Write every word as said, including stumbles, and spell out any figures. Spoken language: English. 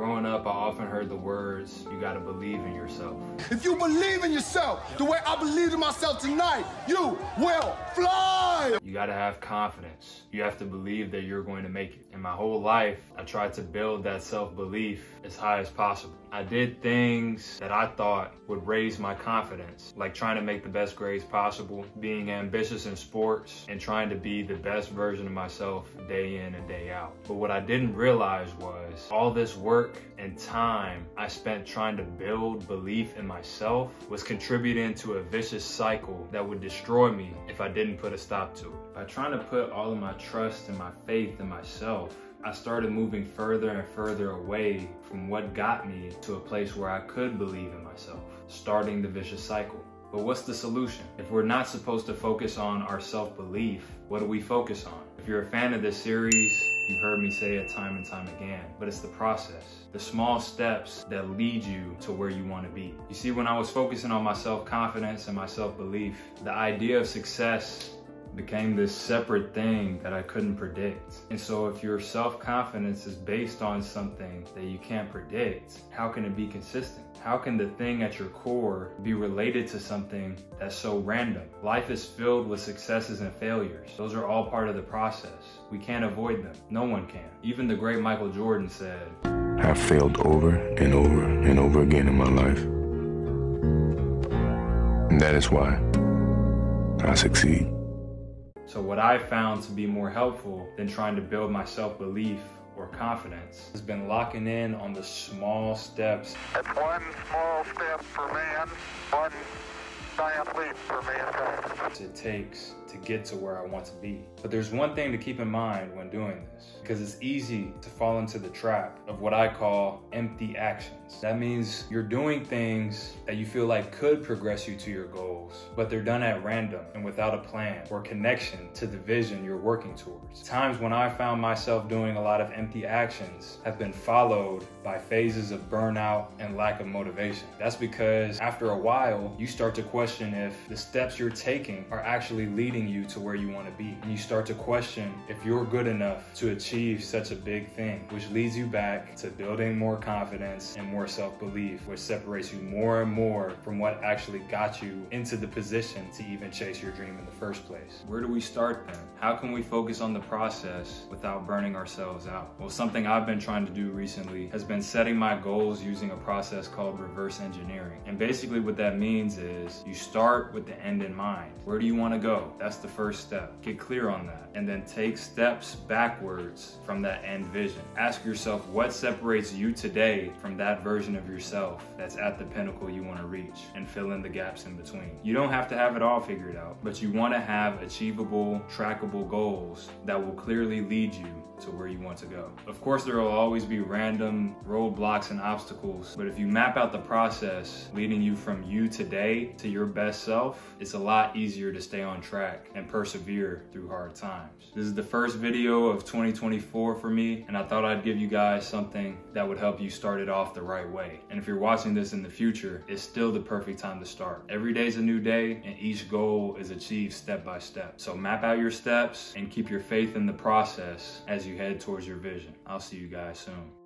growing up, I often heard the words, you gotta believe in yourself. If you believe in yourself the way I believed in myself tonight, you will fly! You gotta have confidence. You have to believe that you're going to make it. In my whole life, I tried to build that self-belief as high as possible. I did things that I thought would raise my confidence, like trying to make the best grades possible, being ambitious in sports, and trying to be the best version of myself day in and day out. But what I didn't realize was all this work and time I spent trying to build belief in myself was contributing to a vicious cycle that would destroy me if I didn't put a stop to it. By trying to put all of my trust and my faith in myself, I started moving further and further away from what got me to a place where I could believe in myself, starting the vicious cycle. But what's the solution? If we're not supposed to focus on our self-belief, what do we focus on? If you're a fan of this series, you've heard me say it time and time again, but it's the process, the small steps that lead you to where you want to be. You see, when I was focusing on my self-confidence and my self-belief, the idea of success became this separate thing that I couldn't predict. And so if your self-confidence is based on something that you can't predict, how can it be consistent? How can the thing at your core be related to something that's so random? Life is filled with successes and failures. Those are all part of the process. We can't avoid them. No one can. Even the great Michael Jordan said, "I've failed over and over and over again in my life. And that is why I succeed." So what I found to be more helpful than trying to build my self-belief or confidence has been locking in on the small steps. It's one small step for man, one giant leap for mankind. It takes to get to where I want to be. But there's one thing to keep in mind when doing this, because it's easy to fall into the trap of what I call empty actions. That means you're doing things that you feel like could progress you to your goals, but they're done at random and without a plan or connection to the vision you're working towards. Times when I found myself doing a lot of empty actions have been followed by phases of burnout and lack of motivation. That's because after a while, you start to question if the steps you're taking are actually leading you to where you want to be. And you start to question if you're good enough to achieve such a big thing, which leads you back to building more confidence and more self-belief, which separates you more and more from what actually got you into the position to even chase your dream in the first place. Where do we start then? How can we focus on the process without burning ourselves out? Well, something I've been trying to do recently has been setting my goals using a process called reverse engineering. And basically what that means is you start with the end in mind. Where do you want to go? That's the first step. Get clear on that and then take steps backwards from that end vision. Ask yourself what separates you today from that version of yourself that's at the pinnacle you want to reach, and fill in the gaps in between. You don't have to have it all figured out, but you want to have achievable, trackable goals that will clearly lead you to where you want to go. Of course, there will always be random roadblocks and obstacles, but if you map out the process leading you from you today to your best self, it's a lot easier to stay on track and persevere through hard times. This is the first video of twenty twenty-four for me, and I thought I'd give you guys something that would help you start it off the right way. And if you're watching this in the future, it's still the perfect time to start. Every day is a new day, and each goal is achieved step by step. So map out your steps and keep your faith in the process as you You head towards your vision. I'll see you guys soon.